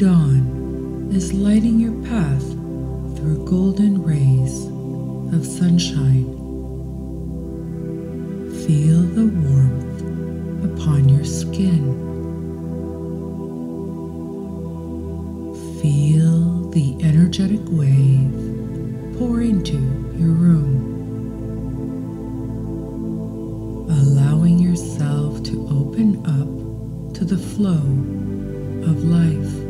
dawn is lighting your path through golden rays of sunshine. Feel the warmth upon your skin. Feel the energetic wave pour into your room, allowing yourself to open up to the flow of life.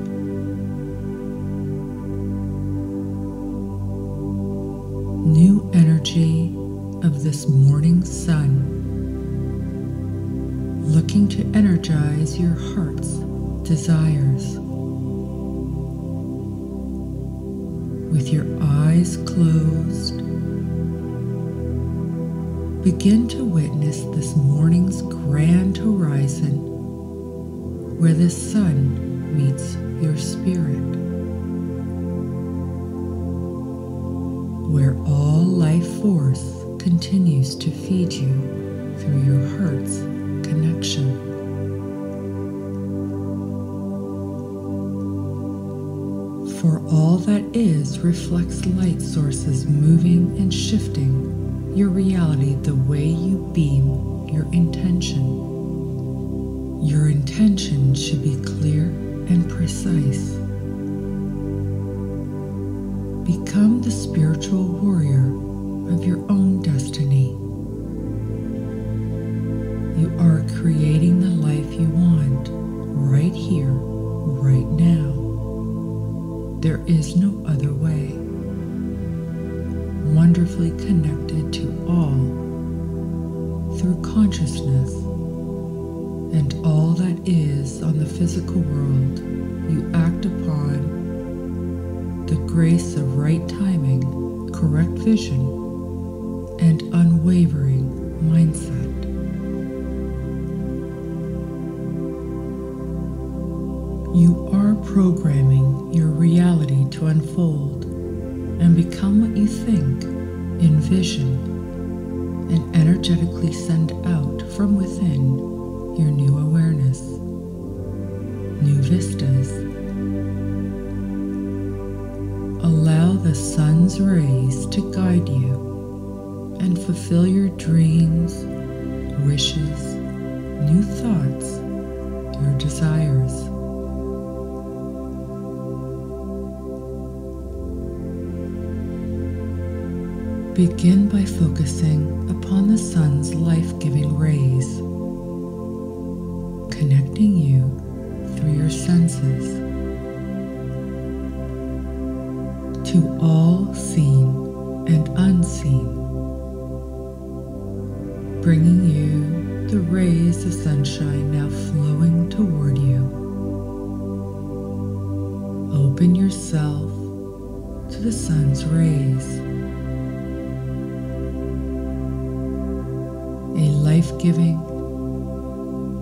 New energy of this morning sun, looking to energize your heart's desires. With your eyes closed, begin to witness this morning's grand horizon where the sun meets your spirit, where all life force continues to feed you through your heart's connection. For all that is reflects light sources moving and shifting your reality the way you beam your intention. Your intention should be clear and precise. Become the spiritual warrior of your own destiny. You are creating the life you want right here, right now. There is no other way. Wonderfully connected to all through consciousness, and all that is on the physical world you act upon, the grace of right timing, correct vision, and unwavering mindset. You are programming your reality to unfold and become what you think, envision, and energetically send out from within your new awareness, new vistas. Allow the sun's rays to guide you and fulfill your dreams, wishes, new thoughts, your desires. Begin by focusing upon the sun's life-giving rays, connecting you through your senses to all seen and unseen, bringing you the rays of sunshine now flowing toward you. Open yourself to the sun's rays. A life-giving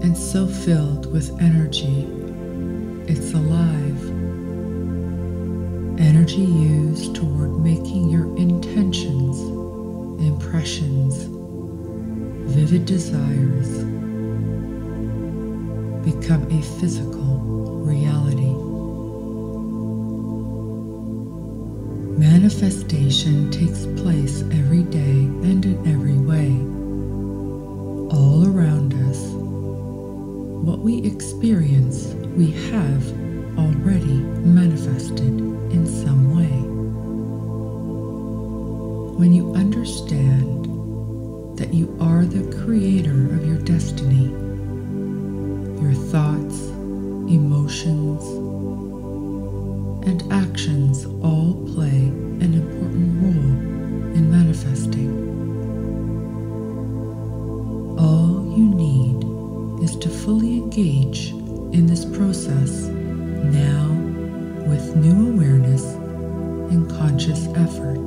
and so filled with energy, it's alive. Energy used toward making your intentions, impressions, vivid desires become a physical reality. Manifestation takes place every day and in every way. All around us, what we experience, we have already manifested in some way. When you understand that you are the creator of your destiny, your thoughts, emotions, and actions all play an important role in manifesting. All you need is to fully engage in this process now with new awareness and conscious effort.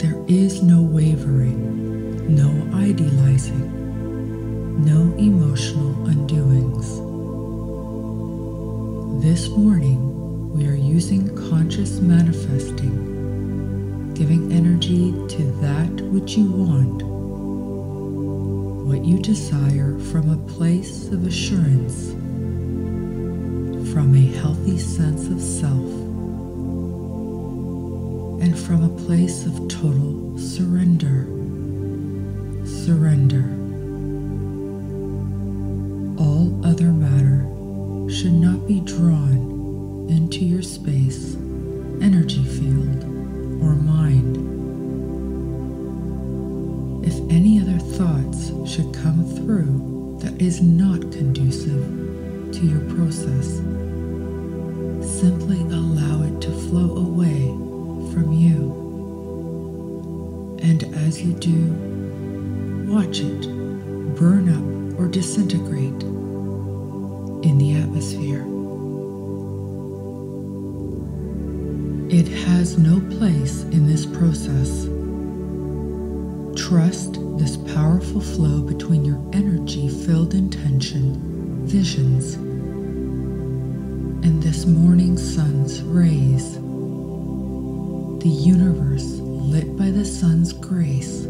There is no wavering, no idealizing, no emotional undoings. This morning, we are using conscious manifesting, giving energy to that which you want. What you desire from a place of assurance, from a healthy sense of self and from a place of total surrender. All other matter should not be drawn into your space, energy field, or mind. If any other thoughts should come through that is not conducive to your process, simply allow it to flow away from you. And as you do, watch it burn up or disintegrate in the atmosphere. It has no place in this process. Trust this powerful flow between your energy-filled intention, visions, and this morning sun's rays. The universe, lit by the sun's grace,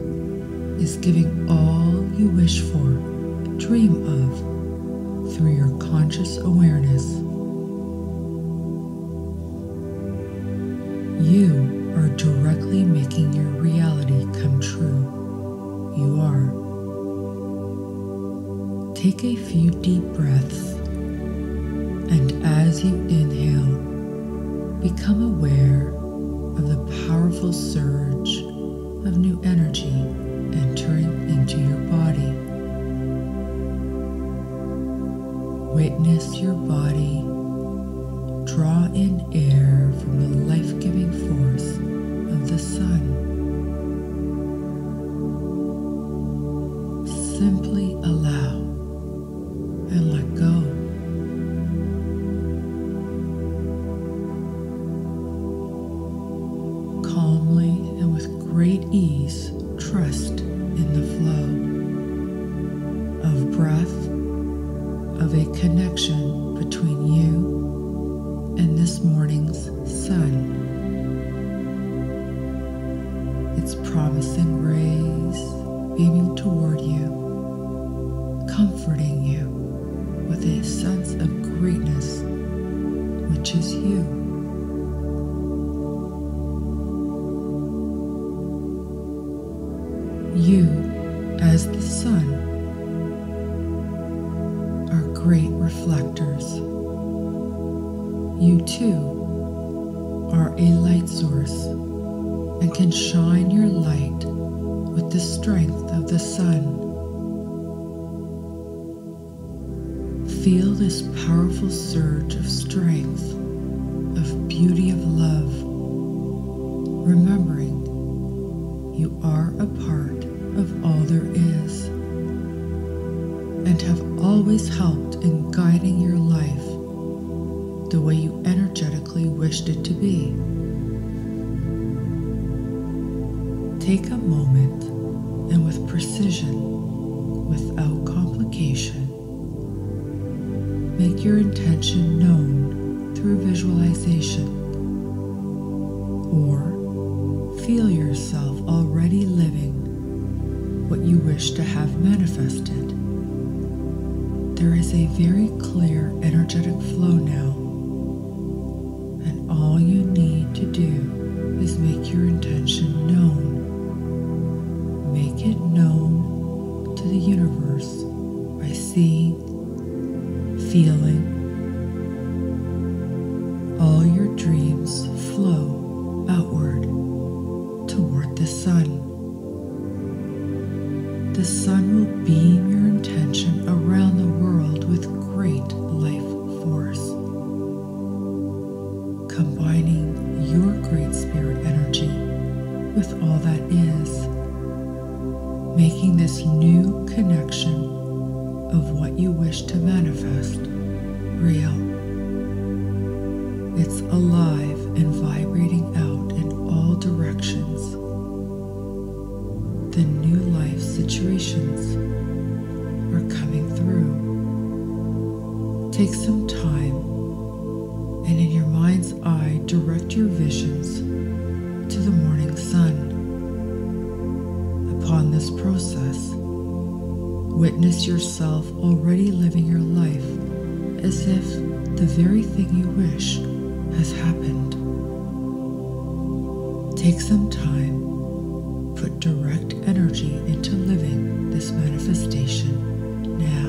is giving all you wish for, dream of, through your conscious awareness. You are directly making your reality come true. You are. Take a few deep breaths, and as you inhale, become aware of the powerful surge of new energy entering into your body. Witness your body draw in air from the life-giving force of the sun. Simply allow and let go. Calmly and with great ease, trust in the flow of breath, of a connection between you and this morning's sun, its promising rays beaming toward you, comforting you with a sense of greatness, which is you. You, as the sun, are great reflectors. You too are a light source and can shine your light with the strength of the sun. Feel this powerful surge of strength, of beauty, of love, remembering you are a part of all there is and have always helped in guiding your life the way you energetically wished it to be. Take a moment and with precision, without complication, make your intention known through visualization, or feel yourself already living what you wish to have manifested. There is a very clear energetic flow now. All you need to do is make your intention known. Make it known to the universe by seeing, feeling. All your dreams flow outward toward the sun. The sun will beam your intention around the world with great life force, combining your great spirit energy with all that is, making this new connection of what you wish to manifest real. It's alive and vibrating out in all directions. The new life situations are coming through. Take some time and in your mind's eye, direct your visions to the morning sun. Upon this process, witness yourself already living your life as if the very thing you wish has happened. Take some time, put direct energy into living this manifestation now.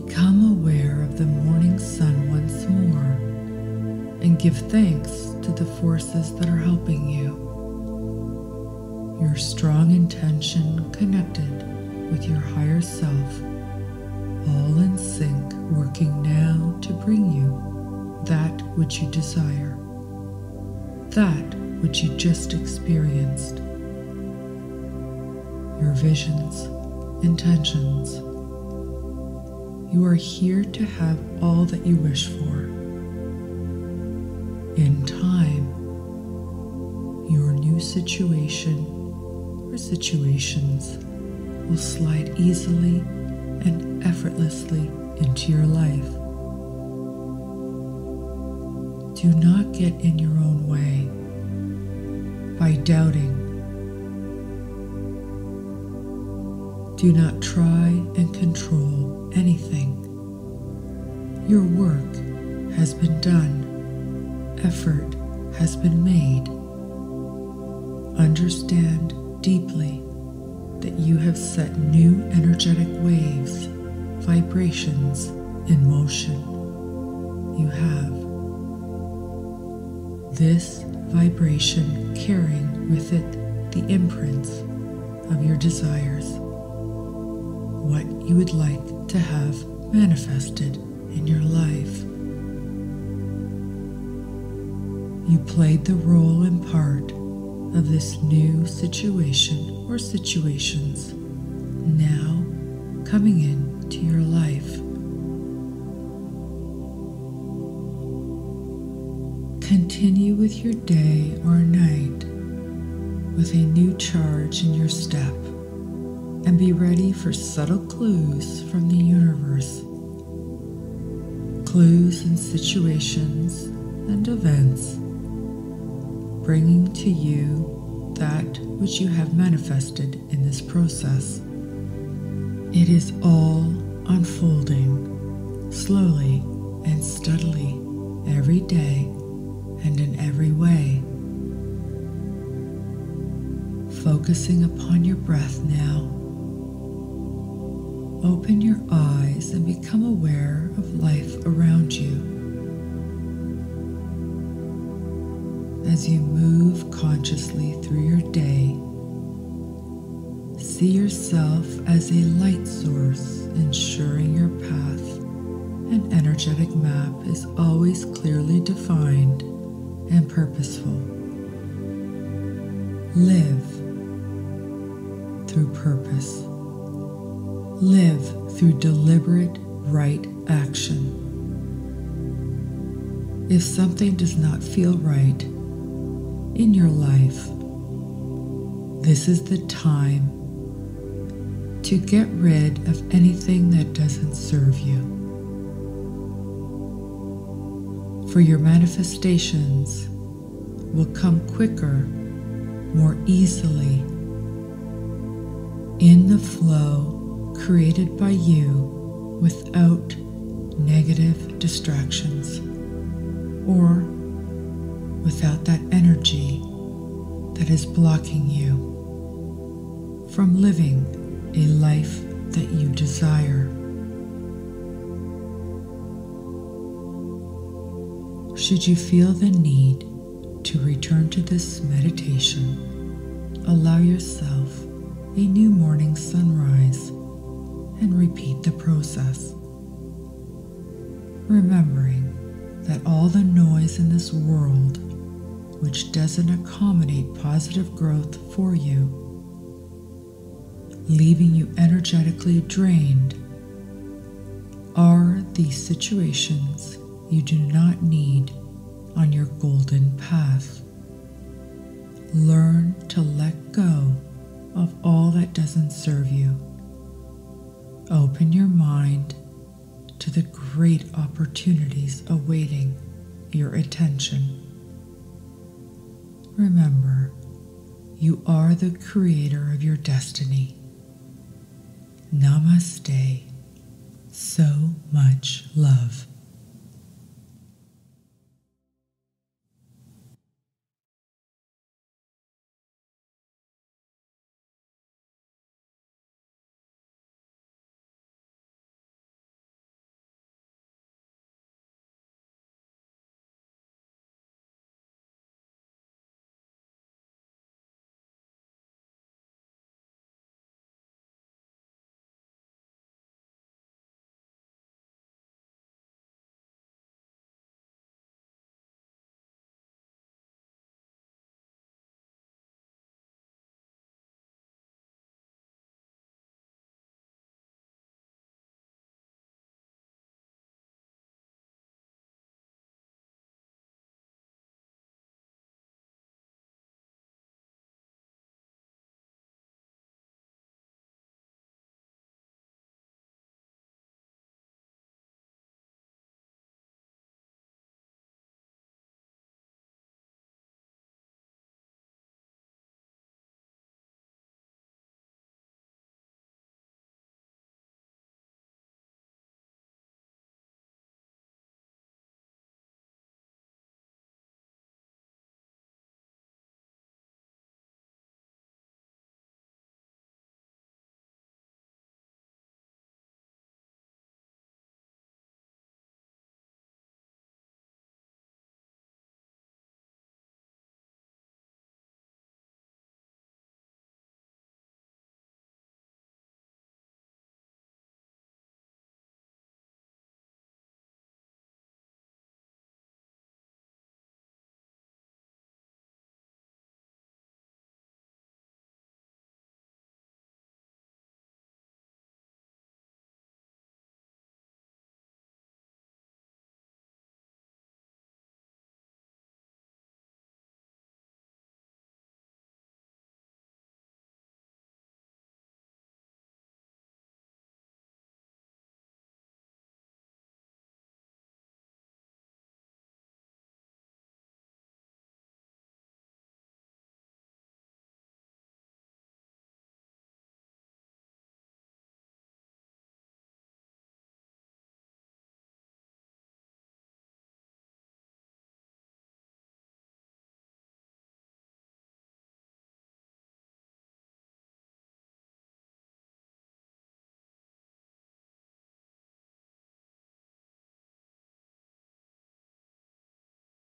Become aware of the morning sun once more and give thanks to the forces that are helping you. Your strong intention connected with your higher self, all in sync, working now to bring you that which you desire, that which you just experienced. Your visions, intentions. You are here to have all that you wish for. In time, your new situation or situations will slide easily and effortlessly into your life. Do not get in your own way by doubting. Do not try and control anything. Your work has been done. Effort has been made. Understand deeply that you have set new energetic waves, vibrations in motion. You have this vibration carrying with it the imprints of your desires, what you would like to have manifested in your life. You played the role and part of this new situation or situations now coming into your life. Continue with your day or night with a new charge in your step, and be ready for subtle clues from the universe. Clues in situations and events, bringing to you that which you have manifested in this process. It is all unfolding slowly and steadily every day and in every way. Focusing upon your breath now. Open your eyes and become aware of life around you. As you move consciously through your day, see yourself as a light source, ensuring your path and energetic map is always clearly defined and purposeful. Live through purpose. Live through deliberate right action. If something does not feel right in your life, this is the time to get rid of anything that doesn't serve you. For your manifestations will come quicker, more easily, in the flow created by you without negative distractions or without that energy that is blocking you from living a life that you desire. Should you feel the need to return to this meditation, allow yourself a new morning sunrise and repeat the process, remembering that all the noise in this world which doesn't accommodate positive growth for you, leaving you energetically drained, are the situations you do not need on your golden path. Learn to let go of all that doesn't serve you. Open your mind to the great opportunities awaiting your attention. Remember, you are the creator of your destiny. Namaste. So much love.